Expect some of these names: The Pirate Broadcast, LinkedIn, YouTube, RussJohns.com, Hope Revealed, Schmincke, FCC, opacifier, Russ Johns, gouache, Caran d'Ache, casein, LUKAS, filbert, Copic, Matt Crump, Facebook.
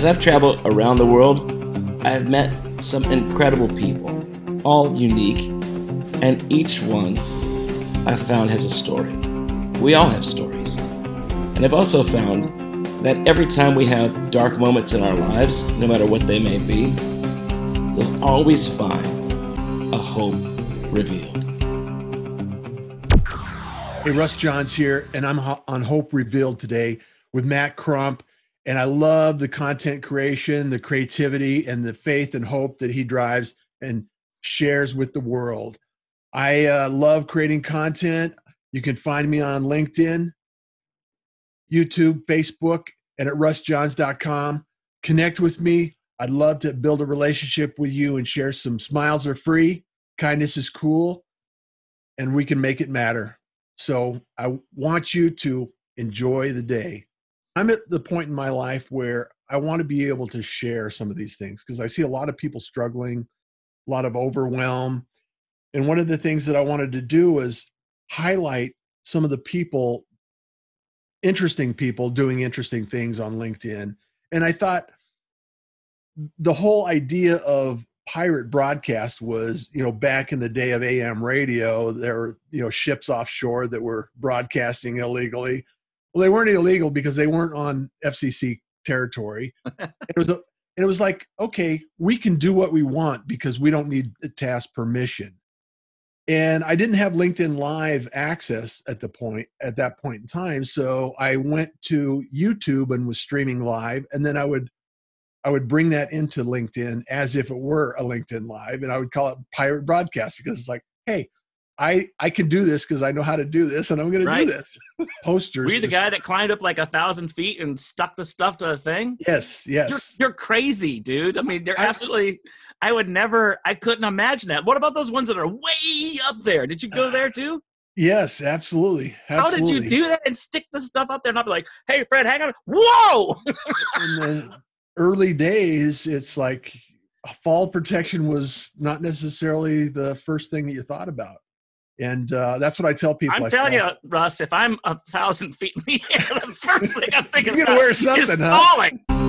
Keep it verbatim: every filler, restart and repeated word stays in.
As I've traveled around the world, I have met some incredible people, all unique, and each one I've found has a story. We all have stories. And I've also found that every time we have dark moments in our lives, no matter what they may be, you'll always find a hope revealed. Hey, Russ Johns here, and I'm on Hope Revealed today with Matt Crump. And I love the content creation, the creativity, and the faith and hope that he drives and shares with the world. I uh, love creating content. You can find me on LinkedIn, YouTube, Facebook, and at Russ Johns dot com. Connect with me. I'd love to build a relationship with you and share some smiles are free, kindness is cool, and we can make it matter. So I want you to enjoy the day. I'm at the point in my life where I want to be able to share some of these things because I see a lot of people struggling, a lot of overwhelm. And one of the things that I wanted to do is highlight some of the people, interesting people doing interesting things on LinkedIn. And I thought the whole idea of pirate broadcast was, you know, back in the day of A M radio, there were, you know, ships offshore that were broadcasting illegally. Well, they weren't illegal because they weren't on F C C territory. It was a, it was like, okay, we can do what we want because we don't need to ask permission. And I didn't have LinkedIn Live access at the point at that point in time, so I went to YouTube and was streaming live, and then I would I would bring that into LinkedIn as if it were a LinkedIn Live, and I would call it pirate broadcast because it's like, hey, I I can do this because I know how to do this, and I'm going right. to do this. Posters. Were you the just, guy that climbed up like a thousand feet and stuck the stuff to the thing? Yes, yes. You're, you're crazy, dude. I mean, they're I, absolutely. I would never, I couldn't imagine that. What about those ones that are way up there? Did you go there too? Yes, absolutely. absolutely. How did you do that and stick this stuff up there and not be like, hey, Fred, hang on. Whoa! In the early days, it's like fall protection was not necessarily the first thing that you thought about. And uh, that's what I tell people. I'm I telling fall. you, Russ, if I'm a thousand feet in the air, the first thing I'm thinking You're about gonna wear something, is falling. Huh?